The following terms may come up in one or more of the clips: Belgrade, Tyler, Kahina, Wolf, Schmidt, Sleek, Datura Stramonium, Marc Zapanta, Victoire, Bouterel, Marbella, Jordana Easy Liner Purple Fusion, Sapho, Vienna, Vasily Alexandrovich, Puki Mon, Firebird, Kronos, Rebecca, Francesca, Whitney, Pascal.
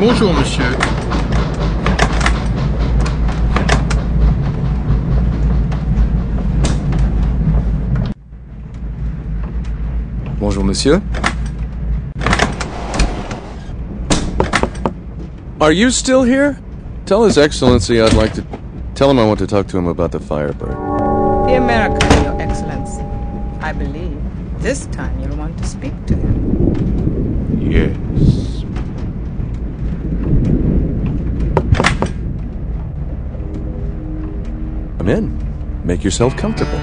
Bonjour, monsieur. Bonjour, monsieur. Are you still here? Tell His Excellency I'd like to... Tell him I want to talk to him about the Firebird. The American, Your Excellency. I believe this time you'll want to speak to him. Yes. Come in. Make yourself comfortable.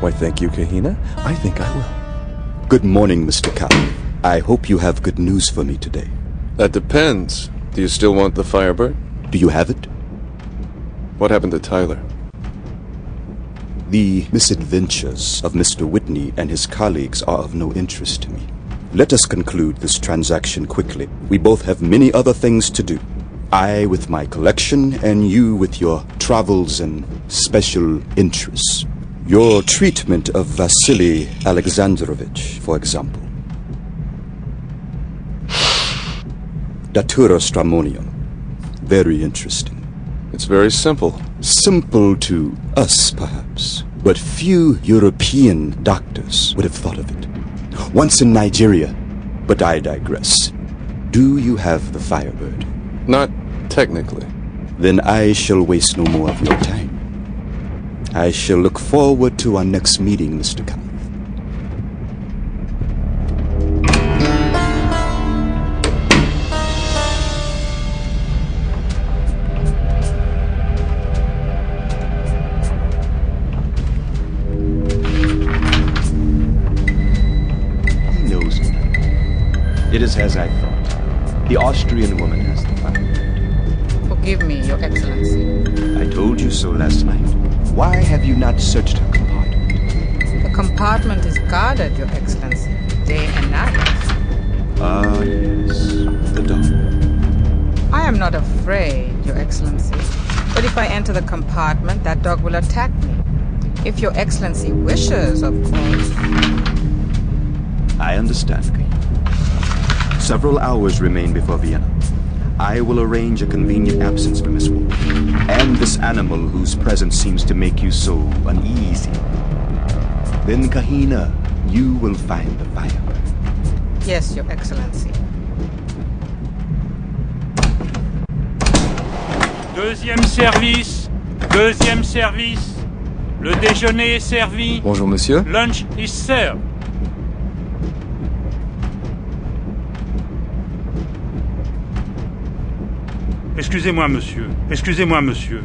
Why, thank you, Kahina. I think I will. Good morning, Mr. Kahn. I hope you have good news for me today. That depends. Do you still want the Firebird? Do you have it? What happened to Tyler? The misadventures of Mr. Whitney and his colleagues are of no interest to me. Let us conclude this transaction quickly. We both have many other things to do. I with my collection and you with your travels and special interests. Your treatment of Vasily Alexandrovich, for example. Datura Stramonium. Very interesting. It's very simple. Simple to us, perhaps. But few European doctors would have thought of it. Once in Nigeria. But I digress. Do you have the Firebird? Not technically. Then I shall waste no more of your time. I shall look forward to our next meeting, Mr. Kahn. It is as I thought. The Austrian woman has the Firebird. Forgive me, Your Excellency. I told you so last night. Why have you not searched her compartment? The compartment is guarded, Your Excellency, day and night. Ah, yes, the dog. I am not afraid, Your Excellency. But if I enter the compartment, that dog will attack me. If Your Excellency wishes, of course. I understand. Several hours remain before Vienna. I will arrange a convenient absence for Miss Wolf, and this animal whose presence seems to make you so uneasy. Then, Kahina, you will find the Firebird. Yes, Your Excellency. Deuxième service, le déjeuner est servi. Bonjour, monsieur. Lunch is served. Excusez-moi, monsieur. Excusez-moi, monsieur.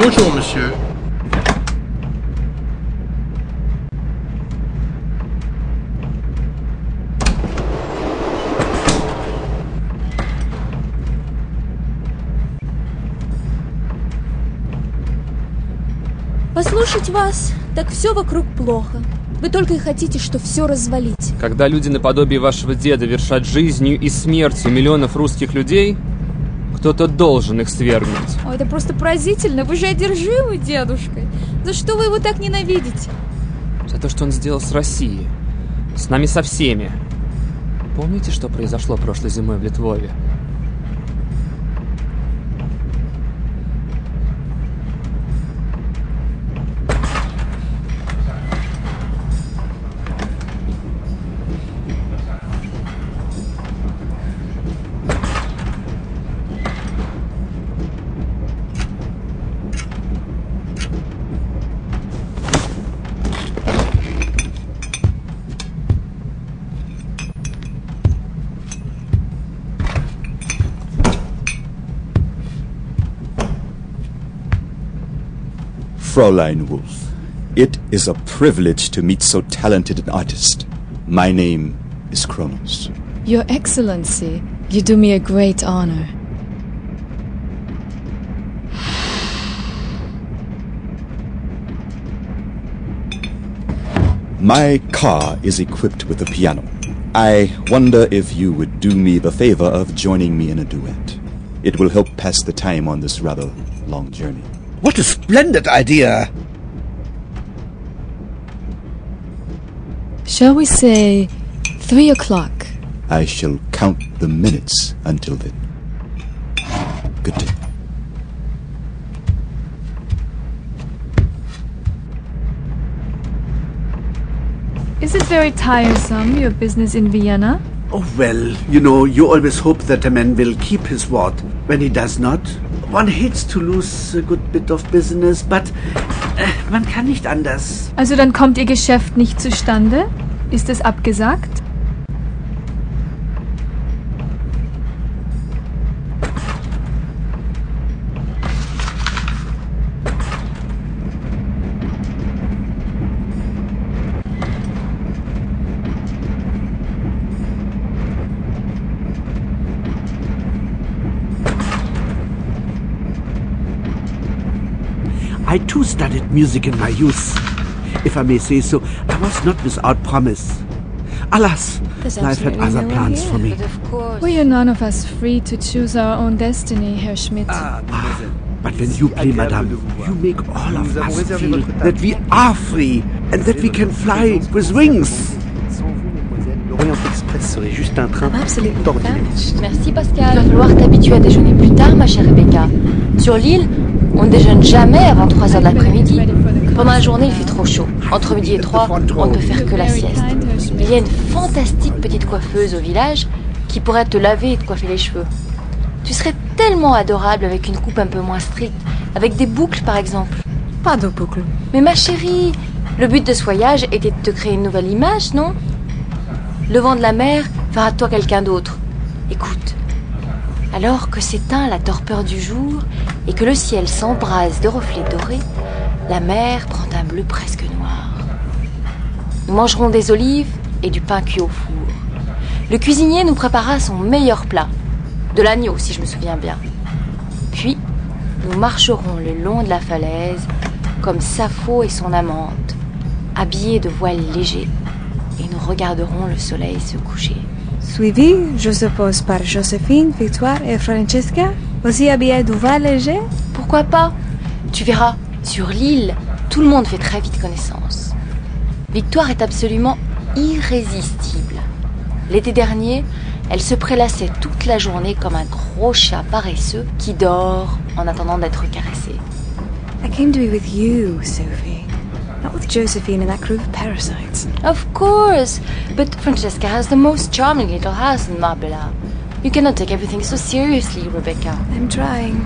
Bonjour, monsieur. Послушать вас, так все вокруг плохо. Вы только и хотите, что все развалить. Когда люди наподобие вашего деда вершат жизнью и смертью миллионов русских людей, кто-то должен их свергнуть. О, это просто поразительно. Вы же одержимы дедушкой. За что вы его так ненавидите? За то, что он сделал с Россией. С нами со всеми. Помните, что произошло прошлой зимой в Литвове? Fräulein Wolf. It is a privilege to meet so talented an artist. My name is Kronos. Your Excellency, you do me a great honor. My car is equipped with a piano. I wonder if you would do me the favor of joining me in a duet. It will help pass the time on this rather long journey. What a splendid idea! Shall we say 3 o'clock? I shall count the minutes until then. Good day. Is it very tiresome, your business in Vienna? Oh, well, you know, you always hope that a man will keep his word. When he does not, one hates to lose a good bit of business, but man kann nicht anders. Also dann kommt Ihr Geschäft nicht zustande? Ist es abgesagt? I too studied music in my youth. If I may say so, I was not without promise. Alas, life had other plans for me. We are none of us free to choose our own destiny, Herr Schmidt. But when you play, Madame, you make all of us feel that we are free and that we can fly with wings. L'Orient Express serait juste un train d'ordinaire. Merci Pascal. Il va falloir t'habituer à déjeuner plus tard, ma chère Rebecca. Sur l'île, on ne déjeune jamais avant 3 h de l'après-midi. Pendant la journée, il fait trop chaud. Entre midi et 3, on ne peut faire que la sieste. Il y a une fantastique petite coiffeuse au village qui pourrait te laver et te coiffer les cheveux. Tu serais tellement adorable avec une coupe un peu moins stricte, avec des boucles par exemple. Pas de boucles. Mais ma chérie, le but de ce voyage était de te créer une nouvelle image, non? Le vent de la mer fera de toi quelqu'un d'autre. Écoute, alors que s'éteint la torpeur du jour et que le ciel s'embrase de reflets dorés, la mer prend un bleu presque noir. Nous mangerons des olives et du pain cuit au four. Le cuisinier nous préparera son meilleur plat, de l'agneau si je me souviens bien. Puis, nous marcherons le long de la falaise comme Sapho et son amante, habillés de voiles légers. Et nous regarderons le soleil se coucher. Suivi, je suppose, par Joséphine, Victoire et Francesca, aussi habillées de voile léger? Pourquoi pas? Tu verras, sur l'île, tout le monde fait très vite connaissance. Victoire est absolument irrésistible. L'été dernier, elle se prélassait toute la journée comme un gros chat paresseux qui dort en attendant d'être caressé. I came to be with you, Sophie. Not with Joséphine and that group of parasites. Of course, but Francesca has the most charming little house in Marbella. You cannot take everything so seriously, Rebecca. I'm trying.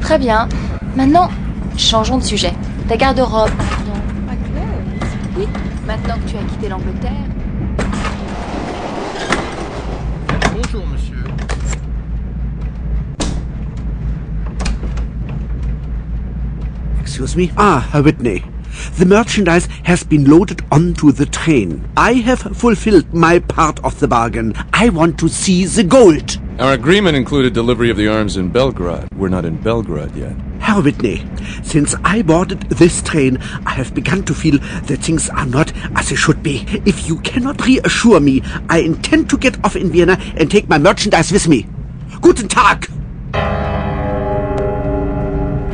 Très bien. Maintenant, changeons de sujet. Ta garde-robe. Non, pas clair. Oui, maintenant que tu as quitté l'Angleterre. Bonjour, monsieur. Excuse me. Ah, Whitney. The merchandise has been loaded onto the train. I have fulfilled my part of the bargain. I want to see the gold. Our agreement included delivery of the arms in Belgrade. We're not in Belgrade yet. Herr Whitney, since I boarded this train, I have begun to feel that things are not as they should be. If you cannot reassure me, I intend to get off in Vienna and take my merchandise with me. Guten Tag!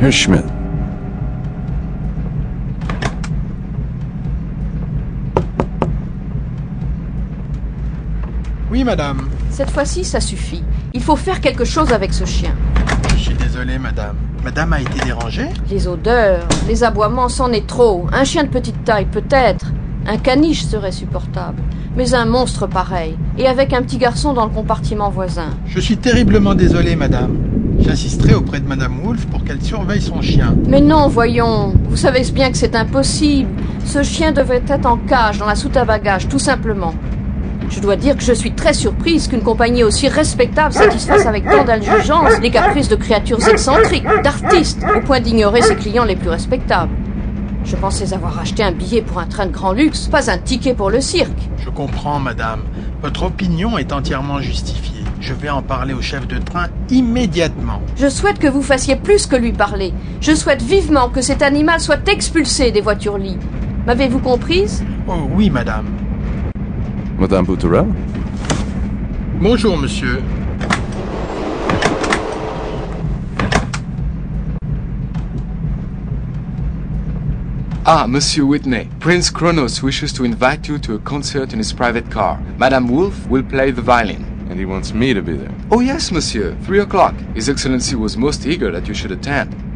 Herr Schmidt. Oui, madame. Cette fois-ci, ça suffit. Il faut faire quelque chose avec ce chien. Je suis désolé, madame. Madame a été dérangée? Les odeurs, les aboiements, c'en est trop. Un chien de petite taille, peut-être. Un caniche serait supportable. Mais un monstre pareil. Et avec un petit garçon dans le compartiment voisin. Je suis terriblement désolé, madame. J'assisterai auprès de madame Wolf pour qu'elle surveille son chien. Mais non, voyons. Vous savez bien que c'est impossible. Ce chien devait être en cage, dans la soute à bagages, tout simplement. Je dois dire que je suis très surprise qu'une compagnie aussi respectable satisfasse avec tant d'indulgence les caprices de créatures excentriques, d'artistes, au point d'ignorer ses clients les plus respectables. Je pensais avoir acheté un billet pour un train de grand luxe, pas un ticket pour le cirque. Je comprends, madame. Votre opinion est entièrement justifiée. Je vais en parler au chef de train immédiatement. Je souhaite que vous fassiez plus que lui parler. Je souhaite vivement que cet animal soit expulsé des voitures libres. M'avez-vous comprise? Oh oui, madame. Madame Bouterel? Bonjour, monsieur. Ah, Monsieur Whitney, Prince Kronos wishes to invite you to a concert in his private car. Madame Wolf will play the violin. And he wants me to be there. Oh yes, Monsieur. 3 o'clock. His Excellency was most eager that you should attend.